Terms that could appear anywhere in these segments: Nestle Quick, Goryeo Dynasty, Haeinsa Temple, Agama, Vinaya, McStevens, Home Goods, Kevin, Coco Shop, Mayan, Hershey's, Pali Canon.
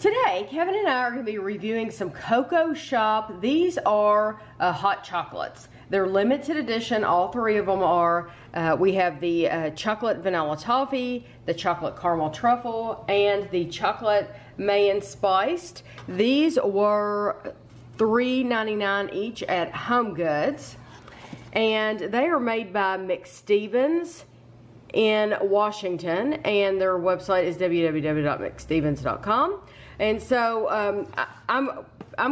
Today, Kevin and I are going to be reviewing some Coco Shop. These are hot chocolates. They're limited edition. All three of them are. We have the chocolate vanilla toffee, the chocolate caramel truffle, and the chocolate Mayan spiced. These were $3.99 each at Home Goods. And they are made by McStevens in Washington, and their website is www.mcstevens.com. And so I'm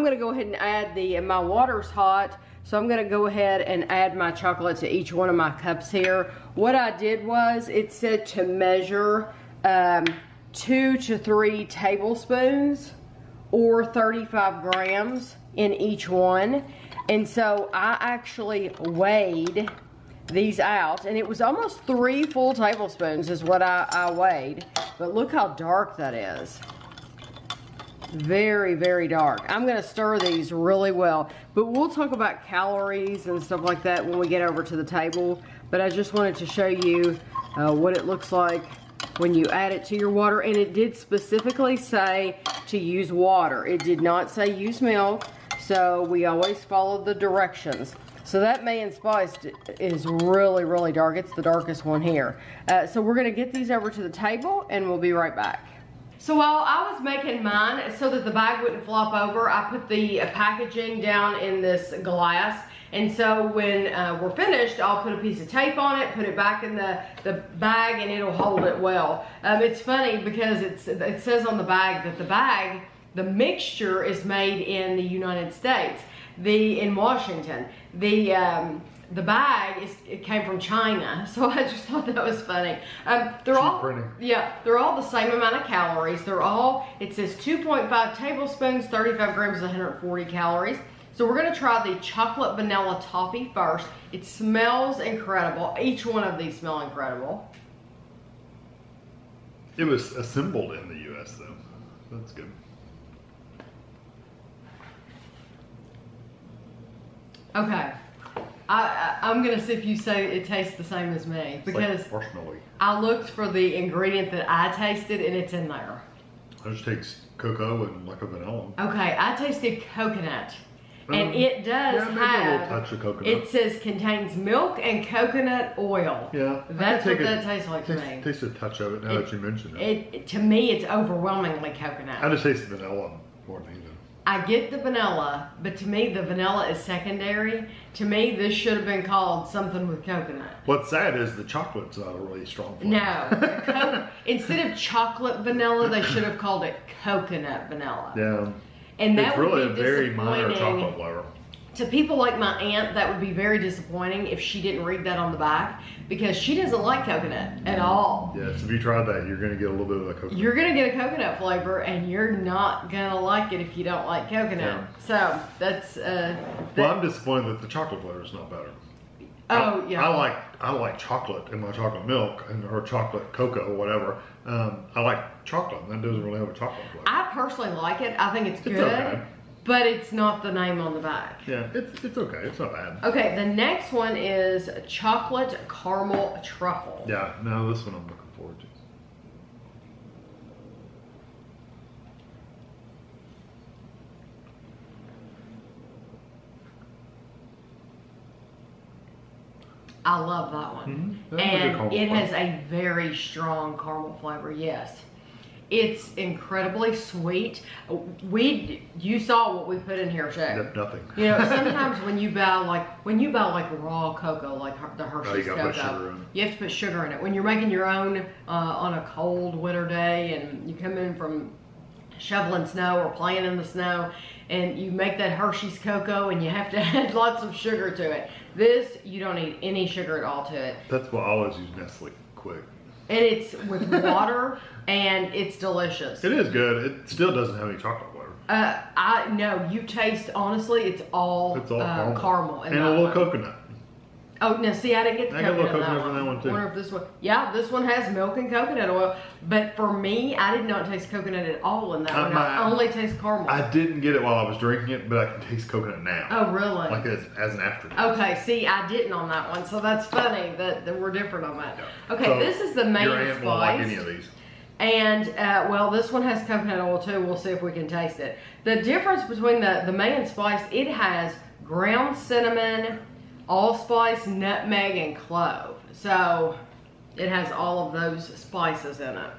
gonna go ahead and add my water's hot, so I'm gonna go ahead and add my chocolate to each one of my cups here. What I did was, it said to measure 2 to 3 tablespoons or 35 grams in each one. And so I actually weighed these out, and it was almost 3 full tablespoons is what I weighed. But look how dark that is. Very, very dark. I'm gonna stir these really well, but we'll talk about calories and stuff like that when we get over to the table. But I just wanted to show you what it looks like when you add it to your water. And it did specifically say to use water. It did not say use milk, so we always follow the directions. So that Mayan spiced is really, really dark. It's the darkest one here. So we're gonna get these over to the table and we'll be right back. So while I was making mine so that the bag wouldn't flop over, I put the packaging down in this glass. And so when we're finished, I'll put a piece of tape on it, put it back in the bag, and it'll hold it well. It's funny because it says on the bag that the mixture is made in the United States, in Washington. The bag it came from China, so I just thought that was funny. They're all the same amount of calories. It says 2.5 tablespoons, 35 grams, 140 calories. So we're gonna try the chocolate vanilla toffee first. It smells incredible. Each one of these smell incredible. It was assembled in the U.S. though. That's good. Okay, I'm gonna see if you say it tastes the same as me, because it's like marshmallow-y. I looked for the ingredient that I tasted, and it's in there. It just takes cocoa and like a vanilla. Okay, I tasted coconut, and it does have a little touch of coconut. It says contains milk and coconut oil. Yeah, that's what that tastes like to me. Tastes a touch of it now that you mention it. To me, it's overwhelmingly coconut. I just taste the vanilla more than anything. I get the vanilla, but to me the vanilla is secondary. To me, this should have been called something with coconut. What's sad is the chocolate's not a really strong flavor. No. Instead of chocolate vanilla, they should have called it coconut vanilla. Yeah. And that it's really would be a very minor chocolate flavor. To people like my aunt, that would be very disappointing if she didn't read that on the back, because she doesn't like coconut at all. Yeah, so if you try that, you're gonna get a little bit of a coconut. You're gonna get a coconut flavor, and you're not gonna like it if you don't like coconut. Yeah. So that's well, I'm disappointed that the chocolate flavor is not better. Oh yeah. I like chocolate in my chocolate milk or chocolate cocoa, whatever. I like chocolate, and that doesn't really have a chocolate flavor. I personally like it. I think it's good. Okay. But it's not the name on the back. Yeah, it's okay. It's not bad. Okay, the next one is chocolate caramel truffle. Yeah, no, this one I'm looking forward to. I love that one. Mm-hmm. And it has a very strong caramel flavor, yes. It's incredibly sweet. You saw what we put in here, Jay. Yep, nothing. You know, sometimes when you buy like raw cocoa, like the Hershey's cocoa, you have to put sugar in it. When you're making your own on a cold winter day, and you come in from shoveling snow or playing in the snow, and you make that Hershey's cocoa, and you have to add lots of sugar to it. This, you don't need any sugar at all to it. That's why I always use Nestle Quick. And it's with water, and it's delicious. It is good. It still doesn't have any chocolate flavor. You taste, honestly, it's all caramel. And a little coconut. Oh, now see, I didn't get the coconut. I got a little coconut on that one too. I wonder if this one, yeah, this one has milk and coconut oil. But for me, I did not taste coconut at all in that one. I only taste caramel. I didn't get it while I was drinking it, but I can taste coconut now. Oh, really? Like as an aftertaste. Okay, see, I didn't on that one, so that's funny that we're different on that. Yeah. Okay, so this is the Mayan spiced. Your aunt won't like any of these. And, well, this one has coconut oil too. We'll see if we can taste it. The difference between the Mayan Spice, it has ground cinnamon, allspice, nutmeg, and clove. So, it has all of those spices in it.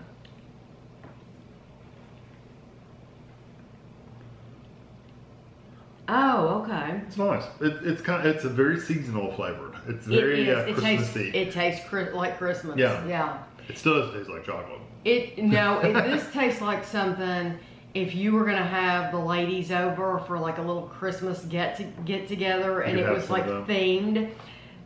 Oh, okay. It's nice. It's kind of, it's a very seasonal flavored. It's very Christmasy. It tastes like Christmas. Yeah. Yeah. It still doesn't taste like chocolate. This tastes like something if you were gonna have the ladies over for like a little Christmas get together and it was like themed.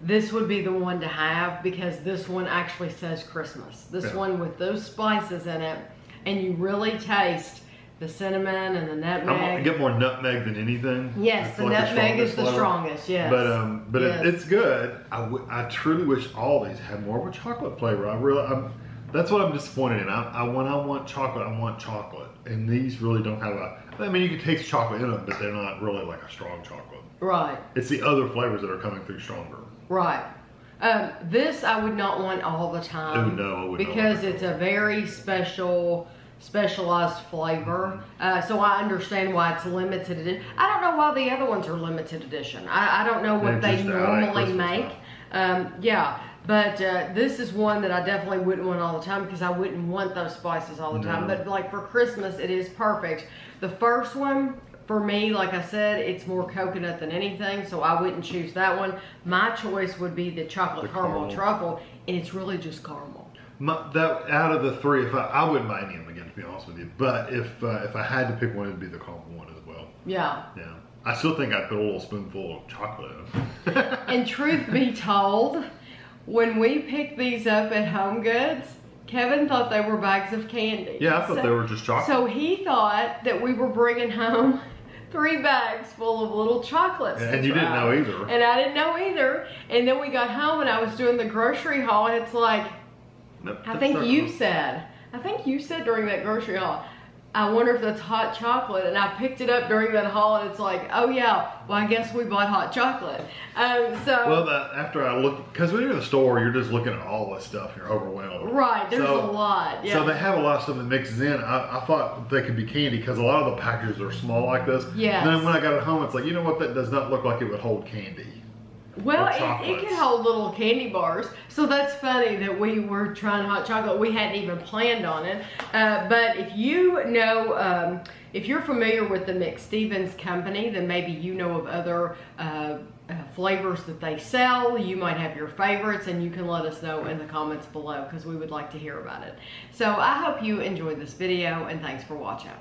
This would be the one to have because this one actually says Christmas. This one with those spices in it, and you really taste the cinnamon and the nutmeg. I get more nutmeg than anything. Yes, it's the like nutmeg is the strongest. Yes, but it's good. I truly wish all these had more of a chocolate flavor. That's what I'm disappointed in. When I want chocolate, I want chocolate, and these really don't have a. I mean, you can taste chocolate in them, but they're not really like a strong chocolate. Right. It's the other flavors that are coming through stronger. Right. This I would not want all the time. No, I would because it's a very specialized flavor. So I understand why it's limited edition. I don't know why the other ones are limited edition. I don't know what they normally make. But this is one that I definitely wouldn't want all the time because I wouldn't want those spices all the time. But like for Christmas, it is perfect. The first one, for me, like I said, it's more coconut than anything, so I wouldn't choose that one. My choice would be the caramel truffle, and it's really just caramel. Out of the three, if I wouldn't buy any of them again, to be honest with you. But if I had to pick one, it'd be the caramel one as well. Yeah. Yeah. I still think I'd put a little spoonful of chocolate in. And truth be told, when we picked these up at Home Goods, Kevin thought they were bags of candy. Yeah, I thought they were just chocolate. So he thought that we were bringing home 3 bags full of little chocolates. And you didn't know either. And I didn't know either. And then we got home and I was doing the grocery haul and it's like, nope, I think you said during that grocery haul, I wonder if that's hot chocolate. And I picked it up during that haul and it's like, oh yeah, well I guess we bought hot chocolate. After I looked, because when you're in the store, you're just looking at all this stuff, you're overwhelmed. Right, there's a lot. Yeah. So they have a lot of stuff that mixes in. I thought they could be candy because a lot of the packages are small like this. Yeah. Then when I got it home, it's like, you know what, that does not look like it would hold candy. Well, it can hold little candy bars. So that's funny that we were trying hot chocolate. We hadn't even planned on it. But if you know, if you're familiar with the McStevens company, then maybe you know of other flavors that they sell. You might have your favorites, and you can let us know in the comments below because we would like to hear about it. So I hope you enjoyed this video, and thanks for watching.